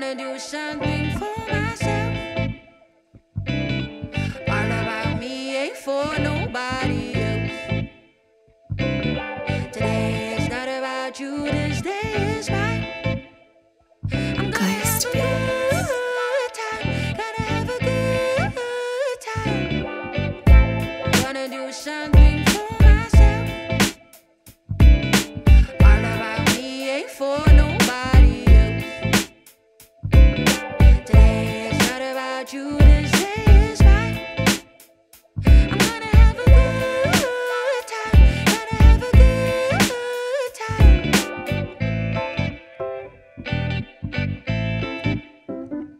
gonna do something for myself. All about me ain't for nobody else. Today is not about you, this day is mine. I'm gonna have a good time, gotta have a good time. Gonna do something for myself. All about me ain't for nobody. You, this day is mine. I'm gonna have a good time, gotta have a good time.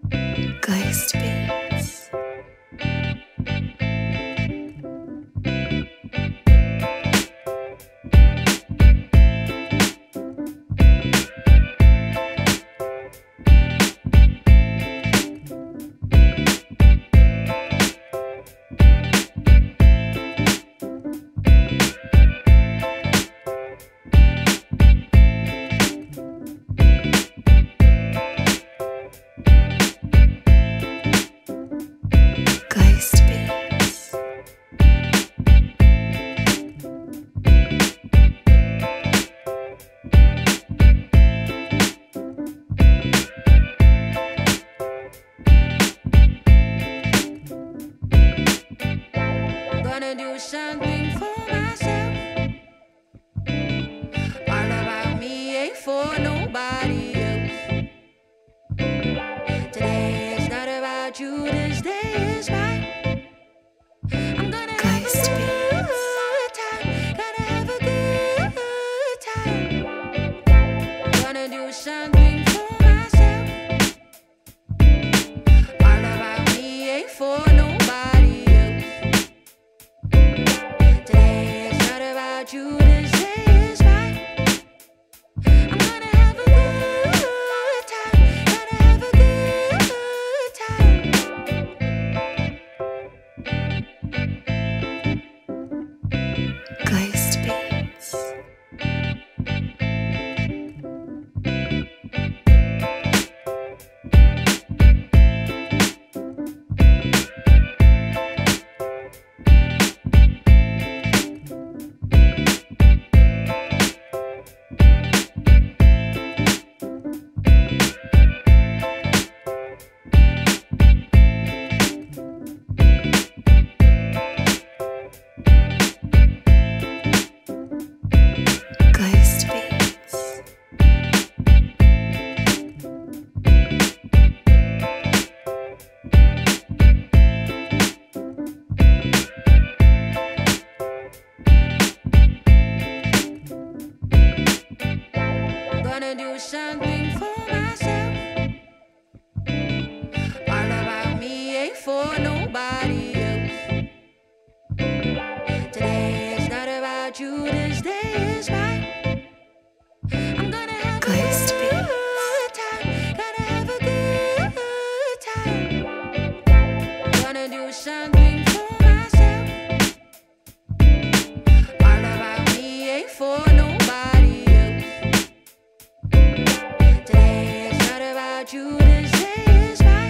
Geist Beats. Gonna do something for myself. All about me ain't for nobody else. Today is not about you, this day is mine. I'm gonna have a good time, gotta have a good time. Gonna do something for myself. All about me ain't for nobody. You, this day is mine.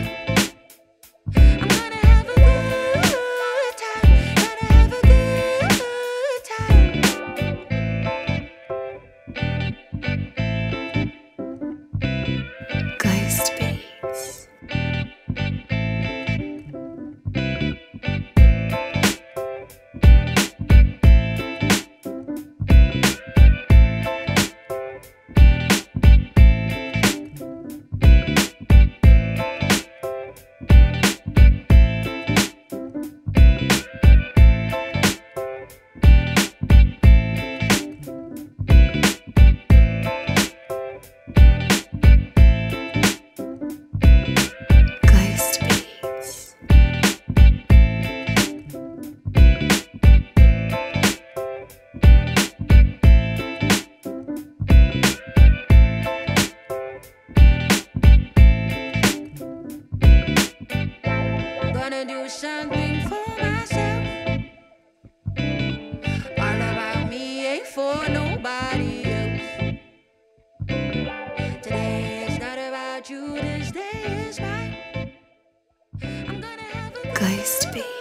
I'm gonna have a good time, gotta have a good time. Geist Beats. Gonna do something for myself. All about me ain't for nobody else. Today is not about you, this day is mine. I'm gonna have a good time, gotta have a good time. Gonna do something for myself. All about me ain't for nobody. You, this day is mine. I'm gonna have a good time, gotta have a good time. Geist Beats. Gonna do something for myself. All about me ain't for nobody else. Today is not about you, this day. place to be.